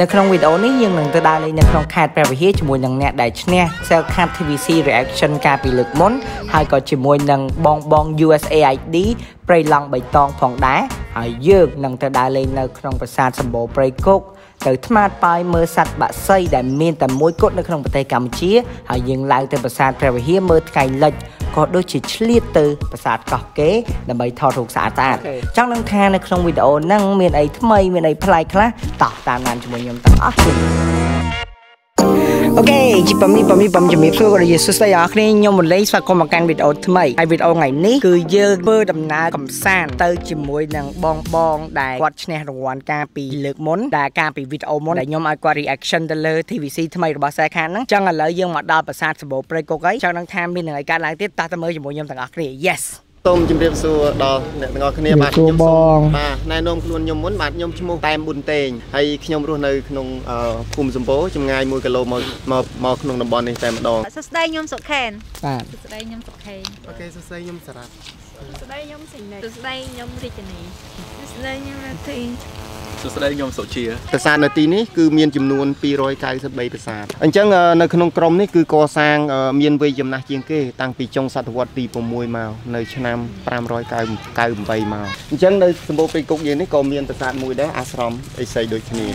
ในครั้งวิดีโอนี้ยังหนึ่งตัวได้เลยในครั้งขาดแปลว่าเฮียจมูกยังเนี่ยได้เนี่ยเซลคาทีวีซีรีแอคชั่นการปีลึกม้นไฮก็จมูกยังบองบอง USAID เปรย์ลังใบตองผ่องได้ไฮยืดหนึ่งตัวได้เลยในครั้งประสาทสมบูรณ์เปรย์กุ๊กแต่ทมาไปเมื่อสัตว์บะไซได้เมียนแต่มวยกดในครั้งประเทศกัมพูชีไฮยังไล่แต่ประสาทแปลว่าเฮียเมื่อไกลเล็กก็โดยจิตเลียตือประสาทกอกเก๋ดับใบทอถูกสาตาจังนังแทนในครั้งวิดีโอนั่งเมียนไอทำไมเมียนไอพลายคละต่อตามงานจมูกยังต่างโอเคจิปมีปมจะมีเพื่อกรณีสุดสยองนี้ยมเลยสักคนมาการวิดีโอทำไมไอวิดีโอไงนี้คือเยอะเบอร์ดำนากับแซนเตอร์จิมวยนังบองบองได้วัดแนวรางวัลการปีเลือกม้นได้การปีวิดีโอม้นได้ยมไอกว่ารีแอคชั่นเดลทีวีซีทำไมระบาดสายคันนั้นจังอะไรยังมาดาวประสาทสมบูรณ์ไปก็ไกลจังนังแทนมีหนึ่งการหลังติดตาเสมอจิมวยยมต่างอักเรีย yesต้มจิมเรียบสัวดอเนตงอขณีบาดยมส่งมานายนมคลุนยมม้วนบาดยมชั่วโมงแต้มบุญเตงให้ขยมรุ่นในขนมภูมิสมโภชจำไงมวยกะโลมาขนมนำบอลในแต้มดองสุดได้ยมสกแขนสุดได้ยมสกแขนโอเคสุดได้ยมสระสุดได้ยมสิงห์สุดได้ยมริจนีสุดได้ยมทีสุดได้ยมโสเชียประสาทในตีนี้คือเมียนจำนวนปีร้อยกายสับใบประสาทอันเจ้าในขนมกรมนี่คือก่อสร้างเมียนเวยิมนาเจียงเก้ตั้งปีจงสัตวัตตีปมมวยมาในชนะปรามรอยกายใบมาอันเจ้าในสมบูรณ์เป็นกุกเย็นนี่ก็เมียนประสาทมวยได้อาสรอมไอไซโดยชนี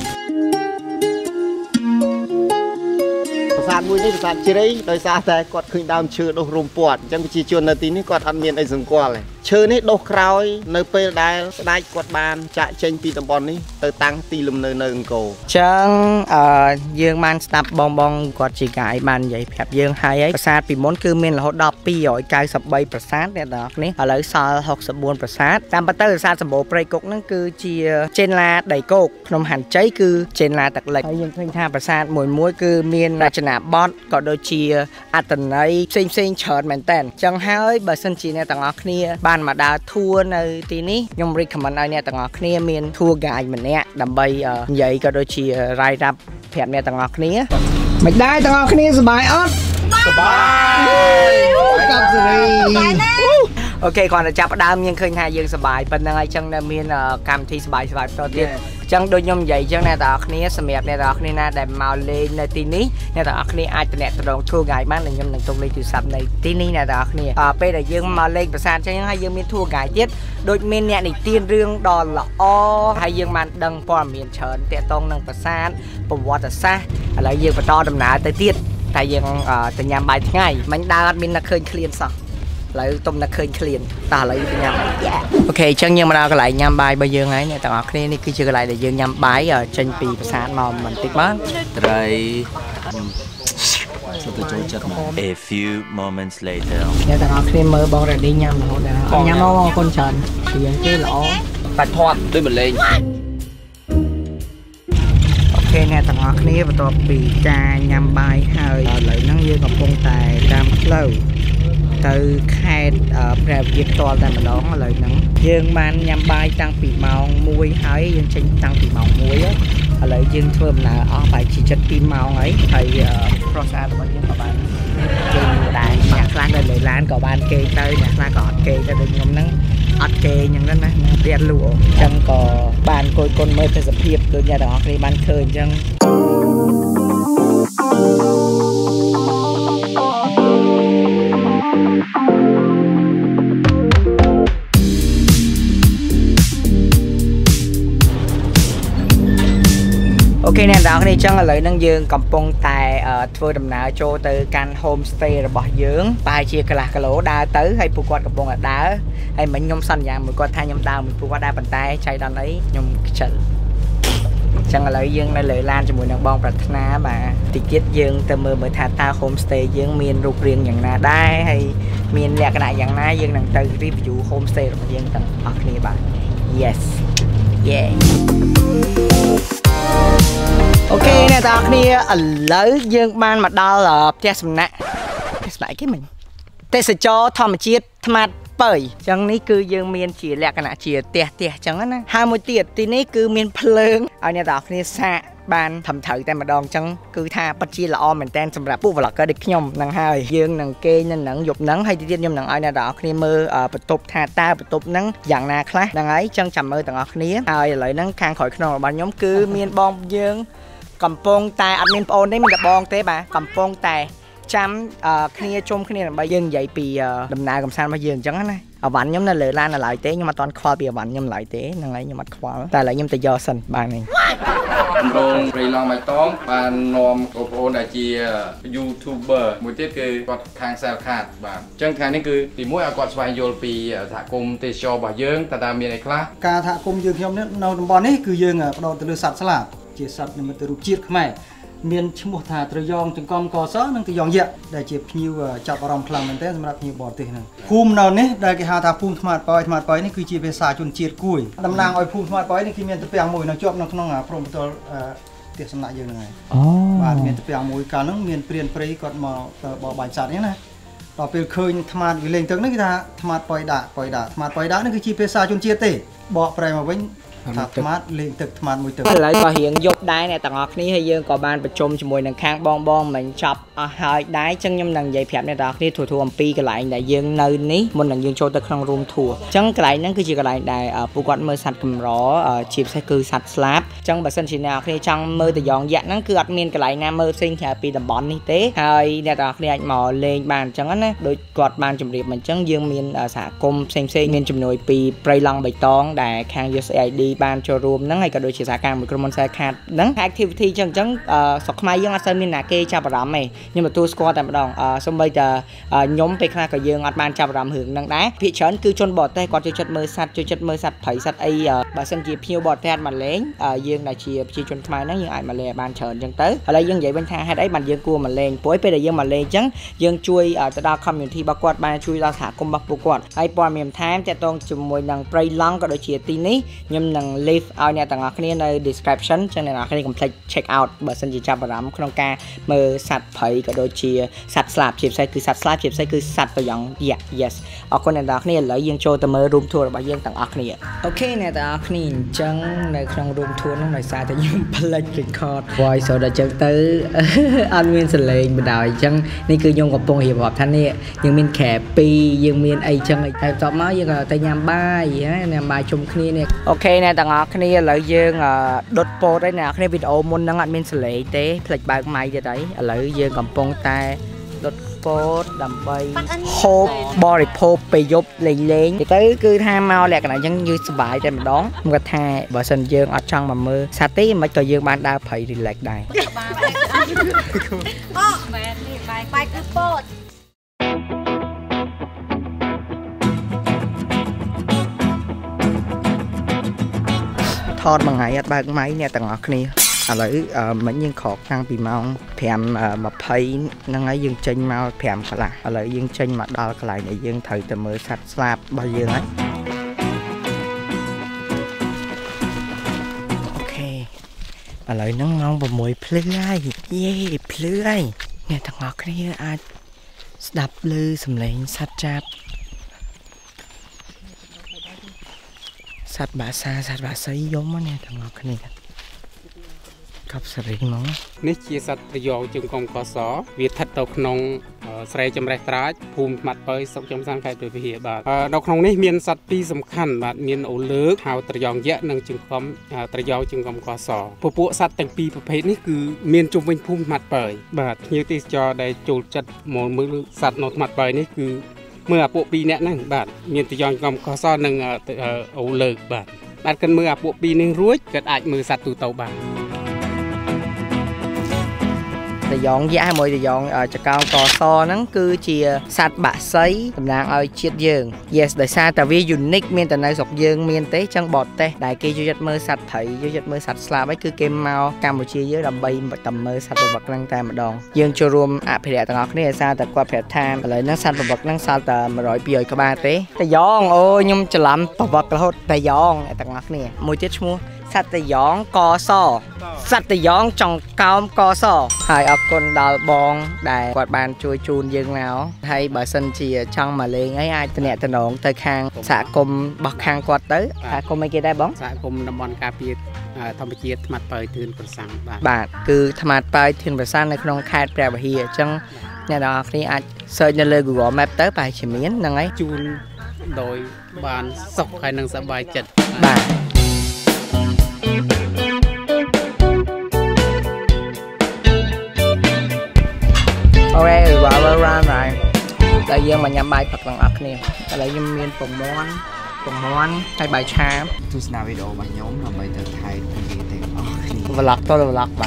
ประสาทมวยนี่ประสาทเฉยโดยสาแต่กอดขึ้นดามเชือดรวมปวดจังกิจชวนในตีนี้กอดอันเมียนไอสังกัวเลยเชิญนี่ดอกรอยในเปรได้ได้กดบานจะเชนปีตำบลนี้เติตั้งตีลมเนยเนยองโกเชิงเยื่อมันสับบองบองกดจีกายมันใหญ่แผลเยื่อหายประสาทปีม้นคือเมียนหดดอกปีหย่อยกายสับใบประสาทเนี่ยดอกนี้อะไรซาหกสมบูรณ์ประสาทตามปัตเตอร์ประสาทสมบูรณ์เปรย์กกนั่นคือเจียเจนลาไดโกกขนมหันใจคือเจนลาตักเหล็กยังเพ่งท่าประสาทมวยมวยคือเมียนราชนาบอสกอดโดยเจียอัตนัยเซ็งเฉินแมนแตนจังหายบะสันจีเนี่ยต่างออกนี่มาดาทัวร์ในทีนี้ยมริกมันเนี่ยต่างอักเนียเมียนทัวร์ไกด์มันเนี่ยดับใบใหญ่ก็โดยชีรายรับแผนเนี่ยต่างอักเนียไม่ได้ต่างอักเนียสบายอ๊อดสบายกับสุรีโอเคก่อนจะประดามยังเคยหายยังสบายเป็นยังไงจังเนี่ยมีกามที่สบายตอนที่จังโดยยมใหญ่จังเนี่ยต่อคนนี้สมัยเนี่ยต่อคนนี้น่าได้มาเลยในทีนี้เนี่ยต่อคนนี้อาจจะเนี่ยตรงทั่วไกลบ้างหนึ่งยมหนึ่งตรงเลยจุดสับในทีนี้เนี่ยต่อคนนี้ไปแต่ยังมาเลยประสานจังยังให้ยังมีทั่วไกลเจ็ดโดยมีเนี่ยในทีนเรื่องดอลละอ้อให้ยังมันดังพอมีเชิญแต่ต้องหนึ่งประสานปุ่มวอตซ่าอะไรยังประดอดำหนาแต่เทียดแต่ยังแต่ยามบ่ายง่ายมันดาร์มินเคยเคลียร์สักแล้วต้มนักเคยเคลียนตาอะไรเป็นยามโอเคช่างยังมาเราก็ไหลยามใบใบเยื่อไงเนี่ยแต่ว่าคลีนนี่คือเชื่ออะไรแต่เยื่อยัมใบอ่ะเชนปีภาษาหมอมันติดมั้งไร A few moments later เนี่ยแต่ว่าคลีนเมื่อบอกเราได้ยามเราแต่ยามเราคนเชิญคือยังที่เราตัดทอดด้วยเหมือนเลยเนี่ยต่างหากนี้ประตูปีจายามใบเฮ้ยไหลนั่งเยื่อกับพงไตตามเล่าtừ khai về việc to là mình đón lời nắng dương man nhằm bay tăng bị màu muối hái dương tranh tăng bị màu muối lời dương thơm là ở bài chỉ chất pin màu ấy thầy prosa của dương của bạn dương đại nhạc lan lên lời lan của bạn kê tới nhạc lan cọt kê cho được ngắm nắngอัดเกยอย่างนั้นนะเรียนรู้จังก็บ้านโกยคนเมื่อเทศเพียบโดยยาดอกในบ้านเคยจังโอเคเนี่ยดอกนี้จังเลยนั่งยืนกับปงไตทัวร์ดำนาโจเตอร์การโฮมสเตย์ระบอบยืนไปเชียร์กระลากระโหลดาเตอร์ให้ผู้กอดกับปงอ่ะดาให้เหมือนยมสัญญาเหมือนกอดท่ายมดาวเหมือนผู้กอดได้ปันไตใช้ตอนนี้ยมเฉลจังเลยยืนในเลยลานจมูกนักบองปรัชนามาติเกตยืนเตมือเหมือนทาตาโฮมสเตย์ยืนเมียนรูปเรียงอย่างน่าได้ให้เมียนแหลกขนาดอย่างน่ายืนหนังเตอร์รีบอยู่โฮมสเตย์ระบอบยืนต่างออกนี้บ้าง yes yeahโอเคเนี่ยตอนนี้เลยยืนบ้านมาดาวหลบเทสมนะเทสไหนกี่มันเทสจอทอมเชียทมาเปิดจังนี้คือยืนเมียนฉีแหลกขณะฉีเตะจังนั้นนะฮาโมเตียตีนี้คือเมียนเพลิงเอาเนี่ยตอนนี้สะบ้านทำเถิดแต่มาดองจังคือท่าปัจจีละออมเหมือนแตนสำหรับผู้บล็อกก็เด็กยมนังไฮยืนนังเกยนังหยบนังให้ที่เดียนยมนังไอเนี่ยดอกนี้มือประตูท่าตาประตูนังอย่างนาคล้ายนังไอจังจำมือต่างออกนี้ไอหลายนังคางข่อยขนมบานยมคือเมียนบองยืน กัมปงแต่อันนี้โอนได้มันจะบองเต้ปะกัมปงแต่จำคณีชมคณีแบบยืนใหญ่ปีดำนากับซานมายืนจังนั้นเลยวันยมนั่นเลยลานอะไรเต้ยมมาตอนควาเบียวันยมหลายเต้ยนั่งไรยมมาควาแต่หลายยมแต่ยอสันบางนึงโรงเรียนลองมาต้องบานนอมโอโปนอาจียูทูบเบอร์มือเทียบคือกดทางแซลขาดบางจังทางนี่คือตีมุ้ยกดสวายโยลปีถากรมเตชอบ่าเยิ้งแต่ดามีอะไรคลาการถากรมยืนเข้มเนี่ยเราบอลนี่คือยืนอ่ะเราตัวเลือดสัตว์สลับเจี๊ยสัตว์เนี่ยมันตัวรูปจีดขึ้นมาเมียนชิมุทาตรยองถึงกองกอซ้อนั่งตรยองเยอะได้เจ็บผิวจับอารมณ์พลังมันเต้นสำหรับผิวบอดตีนั่งภูมิเราเนี่ยได้กี่หาทาภูมิธรรมะปอยธรรมะปอยนี่คือจีเป็นสาจุนเจียดกุ้ยดำนางอ้อยภูมิธรรมะปอยนี่คือเมียนตะเปียงมวยน้องจอบน้องน้องหาพรมตัวเตี้ยสำนักยังไงว่าเมียนตะเปียงมวยการนั่งเมียนเปลี่ยนปรีกอดมาบ่อบายจัดนี่นะต่อไปเคยธรรมะวิเลงตึงนั่นคือธรรมะปอยด่าปอยด่าธรรมะปอยด่านั่นคือจีเป็นสาจุนเจียดเตะบ่อไปมาเว้นธรรมะเลี้ยงตึกธรรมะมวยตึกหลายก็เหียงยกได้ในต่างอักนี้ให้ยืนก่อบานประชมจมวยหนังค้างบองบองเหมือนจับหายได้จังยำหนังใหญ่แผลในต่างอักนี้ถั่วถั่วปีกระไหลในยืนเนินนี้บนหนังยืนโชว์ตะครังรวมถั่วจังกระไหลนั่นคือจีกระไหลในปูกอดมือสัตว์กำร้อจีบใส่คือสัตว์สลับจังบัดเส้นสีแนวอักนี้จังมือตะยองแยะนั่นคืออัดเมียนกระไหลในมือเส้นแขนปีตะบอนนี่เต้หายในต่างอักนี้หมอเลี้ยงบานจังนั้นโดยกอดบานจมเรียบเหมือนจังยืนเมียนสากลมเส้นเส้นเมียนจมนวยปีไพลังใบตองได้แข่งยูเอสไอดีบานโชว์รวมนั่งไงก็โดยเฉพาะการมือกรมสายขาดนั่งแอคทิวิตี้จังจังสกมายังอาศัยมีนาเกจาบรามไหมยังมาตัวสกอตแต่มาดองสมัยจะย้อมไปขนาดก็ยังอัดบานจาบรามหึงนั่งได้พิจารณ์คือชนบอดแต่ก่อนจะจัดมือสัตว์จะจัดมือสัตว์ไผ่สัตว์ไอบาสันจีพิวบอดแต่มาเล้งยังนาเชียบจีชนขมานั่งยังไอมาเล่บานเฉินจังเต๋ออะไรยังใหญ่บรรทาให้ได้บรรยังกลัวมาเล้งป่วยไปได้ยังมาเล้งจังยังช่วยจะดาวคำอยู่ที่บักกวาดบานช่วยดาวถากมบักปูกวาดไอปอนเมียมแท้จะต้องจุ่มมวยนั่งไพลังก็โดยเฉพาะตีนี้ยังนั่งลิฟต์เอาเนี่ยต่างหากนี้ใน description จังในหากนี้ผมจะเช็คเอาท์เบอร์สัญญาบารมโครงการมือสัตว์ไผ่กระโดดเชียสัตว์สลับเฉียบใส่คือสัตว์สลับเฉียบใส่คือสัตว์ตัวอย่าง yes เอาคนในหากนี้แล้วยังโชว์แต่มือรูมทัวร์แบบยังต่างหากนี้โอเคในต่างหากนี้จังในครองรูมทัวร์น้องหน่อยสายแต่ยังพลัดรีคอร์ดไว้โซดาจังเตอร์อันเวียนเสลงบดายจังนี่คือยงกับปงหิบหอบท่านนี่ยังมีแขกปียังมีไอจังไอต่อมายังแต่ยามบ่ายยามบ่ายชมนี้เนี่ยโอเคในต่างหากนี้หลายยังดดโปรได้นะในวิดีโอมุนนั่งอัดมินสเลย์เต้ผลิตบางไม้จะได้หลายยังกับปงตายดดโปรดำไปโฮบริโภคไปยบเลี้ยงๆแต่คือทางเมาแหละกันยังยืดสบายแต่มันร้อนมันก็ทายบริษัทยังอัดช่างมามือสติมันก็ยังบ้านดาวไผ่ดีแลกได้ไปคือโปรดทอดบางไงอัดบางไม้เนี่ยต่างอักนี้อะไรเหมือนยิงขอกทางปีเมาแผ่มาไพ่นั่งไงยิงเชนมาแผ่กระไรอะไรยิงเชนมาดาวกระไรเนี่ยยิงเถิดแต่มือสัตว์สลับใบยืนโอเคอะไรนั่งน้องแบบมวยเพลื่อยเย่เพลื่อยเนี่ยต่างอักนี้อาจดับลือสำเร็จสัตว์จับสัตว์บาซาสัตว์บาซายยมมันเนี่ยต่างกันนี่กับสรีน้องนี่ชีสัตว์ยองจึงกองกสวิทัดตกนองใส่จำไรตราภูมิมัดไปสกจำสร้างกายโดยพิเศษบาทดอกนองนี่มีสัตว์ที่สำคัญบาทมีโอเลิกหาวตรยองเยอะนั่งจึงกองตรยองจึงกองกสพวกสัตว์แต่งปีประเภทนี้คือมีจุ่มเป็นภูมิมัดไปบาทเนื้อที่จอได้จูจัดหมอนมือสัตว์นกมัดไปนี่คือเมื่อปปีนี้นั่งบาดมีตะยองกำข้อซ้อนหนึ่งเอาเลิกบาดบาดกันเมื่อปปีนึงรู้เกิดอาจมือสัตว์ตูเตาบาดตะยองย่าหมวยตะยองจะก้าวก่อซ้อนนั่นคือเชียสัตว์บะไซตำนานเอาเชียดยืน yes แต่ซาแต่วิยุนิกมีแต่ในศกยืนมีเตะจังบอดเตะได้เกย์ยุจัดมือสัตว์ไถ่ยุจัดมือสัตว์สลาบไม่คือเกมเมาการบุชีเยอะดำใบตำมือสัตว์บักนั่งแต่มาดองยืนจะรวมอาเพลตะงอกนี่ซาแต่กว่าเพลทามอะไรนั่งสัตว์บักนั่งซาแต่มาร้อยปีกระบาเตะตะยองโอ้ยมจะล้ำปะบักแล้วตะยองตะงอกนี่มวยเจ็ดชัวสัตยองกอซอสัตยองจงกาวกอซอหายออกคนดาวบองได้กวาดบานช่วยจูนยืนแล้วให้บาสันเชียช่างมาเลยง่ายๆตะเนะตะนองตะคางสะกมบักคางกวาดเต๋อสะกมไม่เกี่ยได้บ้องสะกมดำบอลกาเปียธรรมเชียธรรมไปทืนประสังบาทคือธรรมไปทืนประสังในคลองคาดแปลว่าเฮียจังเนี่ยดอกนี้อาจเซิร์ชในเลยกูบอกแมปเต๋อไปเฉยๆนั่งไงจูนโดยบานสกใครนั่งสบายจัดบาท แต่ยังมาย้ำใบผักหลังอักเนี่ยแต่เรายังมีผงม้วนไทยใบชาทุสนาวิโดมาย้อมเราใบเตยไทยคนดีเต็มออกนี่วลักตัววลักไป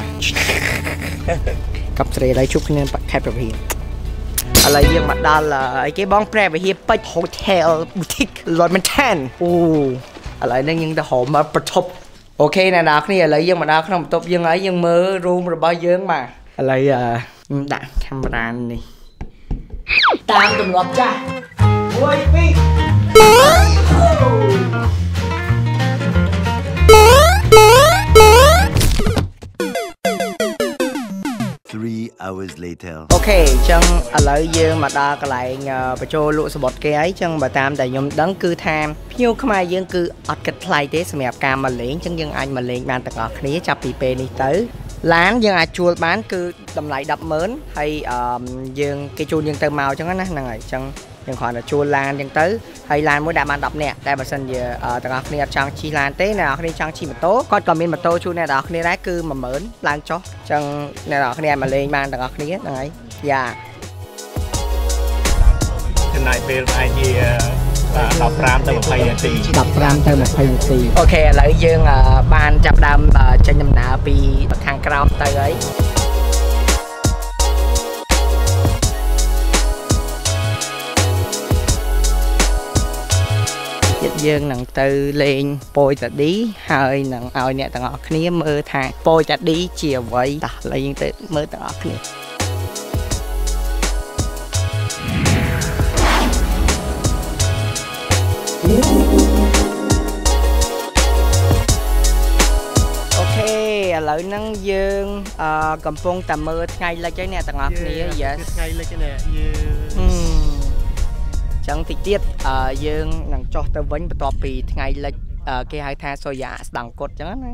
กับเสรีไรชุกเนี่ยแคบประเภทอะไรยังมาด้านละไอ้เก๊บ้องแปรไปเฮียไปโฮเทลบูติกลอยมันแทนโอ้อะไรนั่นยังจะหอมมาประทบโอเคนะนักนี่อะไรยังมาด้านขนมตบยังไงยังมือรูมระบายเยอะมาอะไรอ่ะดักแคมรานนี่ตามตุ่มหลบจ้าโอ้ยพี่โอเคจังอะไรเยอะมาดากระไรเงาไปโจลุสบดเกยจังมาตามแต่ยมดังคือแทนพี่ยูเข้ามายังคืออัดกระไลเดสเมียการมาเลี้ยงจังยังไอมาเลี้ยงงานแต่ก่อนนี้จับปีเปนี่เต๋อร้านยังไอชวนร้านคือตำไหลดับเหมือนให้ยังกิจูนยังเติมเมาจังนั้นนะนั่งไงจังยังขอจะชวนร้านยังเต๋อให้ร้านมวยดามันดับเนี่ยแต่บัดซันเยอะแต่ก่อนนี้จังชีร้านเต้เนี่ยคนนี้จังชีมาโต้ก็ตอนมีมาโต้ชูเนี่ยแต่คนนี้ได้คือมาเหมือนร้านจ๊อจังเนี่ยเราคะแนนมาเลยมาแต่ละคะแนนยังไงอย่าจะนายเป็นไอเดียดับรามเติมไฟตีโอเคหลังยืงบานจับดำจะยำหนาปีทางกราวเตยยังหนังตือเลงโปรยจะดีหายหนังเอาเนี่ยต่างออกนี้มือทางโปรยจะดีเฉียวไว้ต่อเลยยังตือมือต่างออกนี้โอเคเลยนั่งยังกำปงแต่มือไงเลยเจ้าเนี่ยต่างออกนี้ไงเลยเจ้าเนี่ยจังติดเตี้ยยังหนังจอตะวันประตอปีไงเลยเกย์ไฮแทโซยาดังกดจังนะ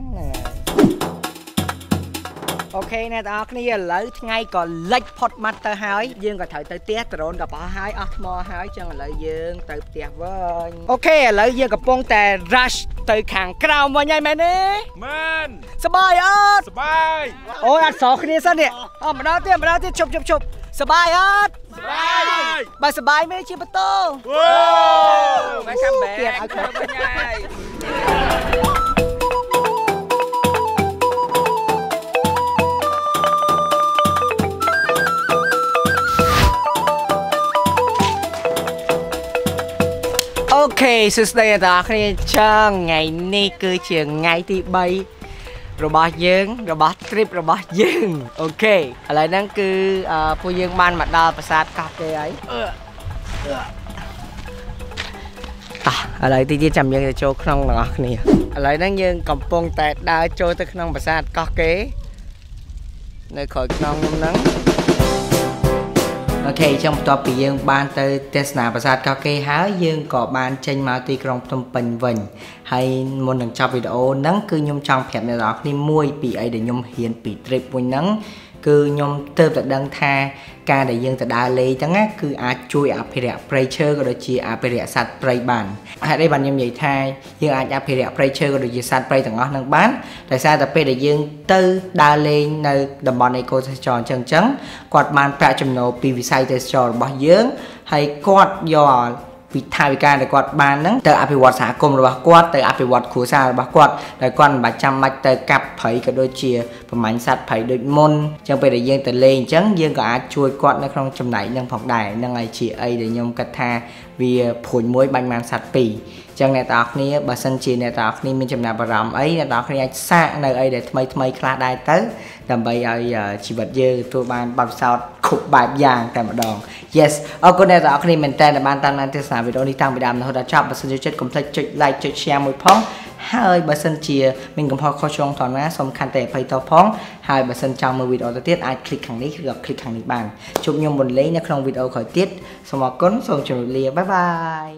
โอเคนะตอนนี้เลยไงก่อนเล็กพอดมาเตอร์ไฮยังก็ถ่ายเตอร์เตี้ยตะโดนกับไฮอัลมอไฮจังเลยยังเตอร์เตี้ยวันโอเคเลยยังกับปงแต่รัชเตอร์ขังกราวมาไงแม่เนี่ยแมนสบายอ่ะสบายโอ้ยสองคนนี้ซะเนี่ยอ๋อมาแล้วเตี้ยจบสบายอ่ะสบายไหมชิปโต้ไม่ทำแบบเกลียดเอาเธอไปไงโอเคสุดเลยตาครีช่างไงนี่คือเชียงไงที่ใบระบาดเยิงระบาดทริประบาดเยิงโอเคอะไรนั่นคือผู้ยิงมันมาดาประสาทกาเตยอะไรที่จำยังจะโจขนมหลักนี่อะไรนั่นยิงกำปงแต่ดาโจตะขนมประสาทกาเกในขอยขนมนั้นโอเคช่างตัวปียิงบานเตยเทศนาประสาทกาเกหายิงก่อบานเชนมาตีกรองตมปันวิญให้มนต์หนังชาววิดีโอนั้นคือยมชาวแผลในรักนี่มวยปีไอเดียยมเฮียนปีตรีปุ่นนั้นคือยมเติมแต่ดังแท้การได้ยิงแต่ดาเลยจังงั้นคืออาช่วยอาเปรียเปรย์เชอร์ก็โดยจีอาเปรียสัตว์เปรย์บันให้ได้บันยมใหญ่แท้ยิงอาอาเปรียเปรย์เชอร์ก็โดยจีสัตว์เปรย์ต่างๆนั่งบ้านแต่ซาแต่เปรย์ได้ยิงเติมดาเลยในดับบอลในโคชจอนจังจังกอดมันประจำโนปีวิสัยเตชจอนบ่ยิงให้กอดยอวิทยาการแต่กอดบานนั้นแต่อภิวัตสากลหรือบกอดแต่อภิวัตขู่ซาหรือบกอดแต่ก่อนบัจจำมาแต่กับไผ่กับโดยเชียประมาณสัตว์ไผ่โดยมนจังไปแต่ยังแต่เลงจังยังก็อาจช่วยกอดในคลองจำไหนยังผ่องได้ยังไอเชียไอเดียยมกัตธาเวียผลมวยบังมันสัตว์ปีจังในตาคนนี้บัสันเชียในตาคนนี้มีจำนวนประมาณไอในตาคนนี้ซาในไอเดียทำไมคลาดได้เต๋อทำไปไอชีวิตเยอะตัวบ้านบับซาขุบบายยางแต่มาดอง yes เอาคนในตาคนนี้เหมือนแต่ในบ้านตามนั้นที่สามวิดีโอนี้ตั้งไปดามนะถ้าชอบบัสันเชียก็ช่วยจุดไลค์จุดแชร์มวยพ้องหายบัสันเชียมันก็พอเข้าช่วงตอนนั้นสำคัญแต่ไปต่อพ้องหายบัสันจำมือวิดีโอตัวเตี้ยไอคลิกทางนี้หรือคลิกทางนี้บ้างชุบยมบนเลี้ยในคลองวิดีโอขอเตี้ยสมองก้นส่งจุดเลี้ยบ๊ายบาย